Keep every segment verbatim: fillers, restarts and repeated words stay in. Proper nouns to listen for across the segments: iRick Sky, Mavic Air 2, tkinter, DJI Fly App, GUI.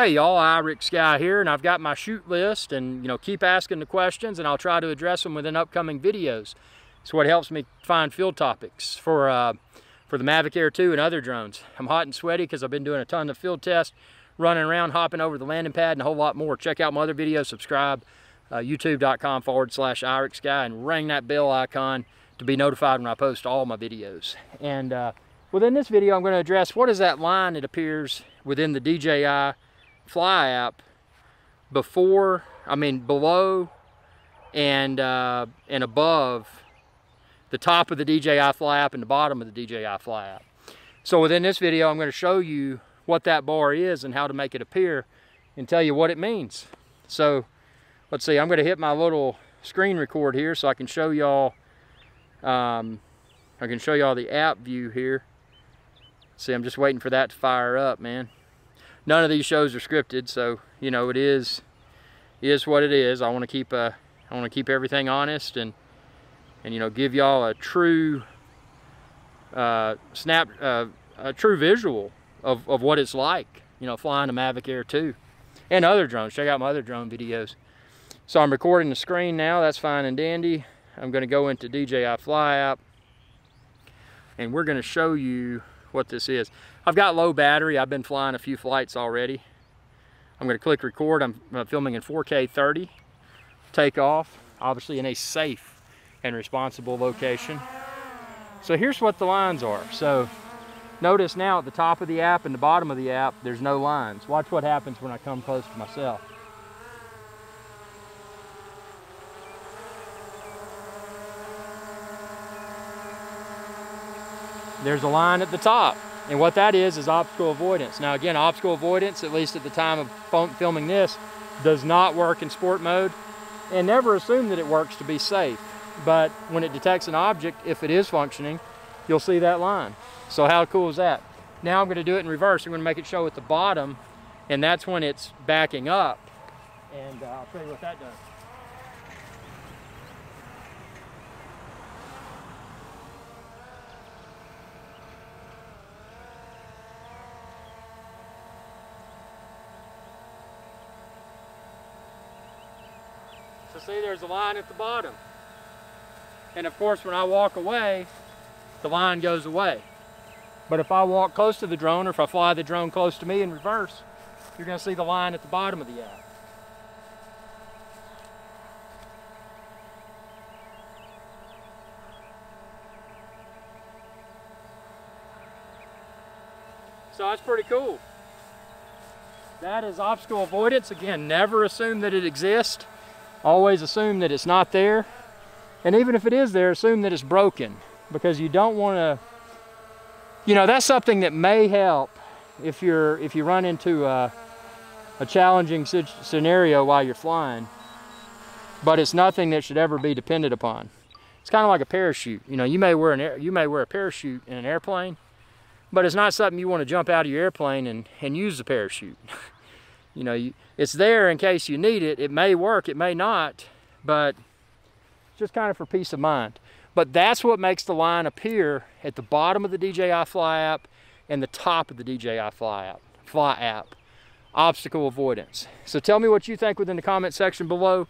Hey y'all, iRick Sky here, and I've got my shoot list, and you know, keep asking the questions and I'll try to address them within upcoming videos. It's what helps me find field topics for, uh, for the Mavic Air two and other drones. I'm hot and sweaty because I've been doing a ton of field tests, running around, hopping over the landing pad and a whole lot more. Check out my other videos, subscribe, uh, youtube.com forward slash iRick Sky, and ring that bell icon to be notified when I post all my videos. And uh, within this video, I'm going to address what is that line that appears within the D J I Fly app before, I mean below and, uh, and above the top of the D J I Fly app and the bottom of the D J I Fly app. So within this video, I'm going to show you what that bar is and how to make it appear and tell you what it means. So let's see, I'm going to hit my little screen record here so I can show y'all, um, I can show y'all the app view here. See, I'm just waiting for that to fire up, man. None of these shows are scripted, so you know it is is what it is. I want to keep uh, I want to keep everything honest and and you know give y'all a true uh, snap uh, a true visual of of what it's like, you know, flying a Mavic Air two and other drones. Check out my other drone videos. So I'm recording the screen now. That's fine and dandy. I'm going to go into D J I Fly app and we're going to show you what this is. I've got low battery. I've been flying a few flights already. I'm going to click record. I'm, I'm filming in four K thirty. Take off, obviously in a safe and responsible location. So here's what the lines are. So notice now at the top of the app and the bottom of the app, there's no lines. Watch what happens when I come close to myself. There's a line at the top. And what that is, is obstacle avoidance. Now again, obstacle avoidance, at least at the time of filming this, does not work in sport mode, and never assume that it works to be safe. But when it detects an object, if it is functioning, you'll see that line. So how cool is that? Now I'm gonna do it in reverse. I'm gonna make it show at the bottom, and that's when it's backing up. And uh, I'll show you what that does. See, there's a line at the bottom, and of course when I walk away the line goes away, but if I walk close to the drone or if I fly the drone close to me in reverse, you're going to see the line at the bottom of the app. So that's pretty cool. That is obstacle avoidance. Again, never assume that it exists. Always assume that it's not there, and even if it is there, assume that it's broken, because you don't want to, you know, that's something that may help if you're if you run into a, a challenging scenario while you're flying, but it's nothing that should ever be depended upon. It's kind of like a parachute. You know, you may wear an air, you may wear a parachute in an airplane, but it's not something you want to jump out of your airplane and and use the parachute. You know, you, it's there in case you need it. It may work, it may not, but just kind of for peace of mind. But that's what makes the line appear at the bottom of the D J I Fly app and the top of the D J I Fly app. Fly app. Obstacle avoidance. So tell me what you think within the comment section below.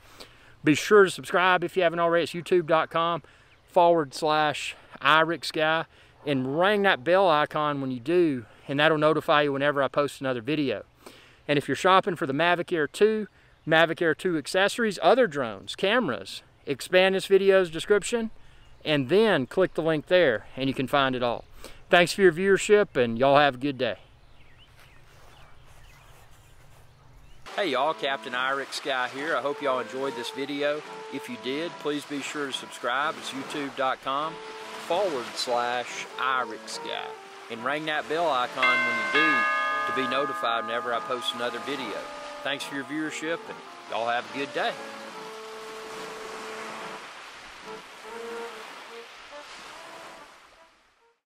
Be sure to subscribe if you haven't already. It's youtube.com forward slash iRickSky. And ring that bell icon when you do, and that'll notify you whenever I post another video. And if you're shopping for the Mavic Air two, Mavic Air two accessories, other drones, cameras, expand this video's description and then click the link there and you can find it all. Thanks for your viewership, and y'all have a good day. Hey y'all, Captain iRick Sky here. I hope y'all enjoyed this video. If you did, please be sure to subscribe. It's youtube.com forward slash iRick Sky. And ring that bell icon when you do, to be notified whenever I post another video. Thanks for your viewership, and y'all have a good day.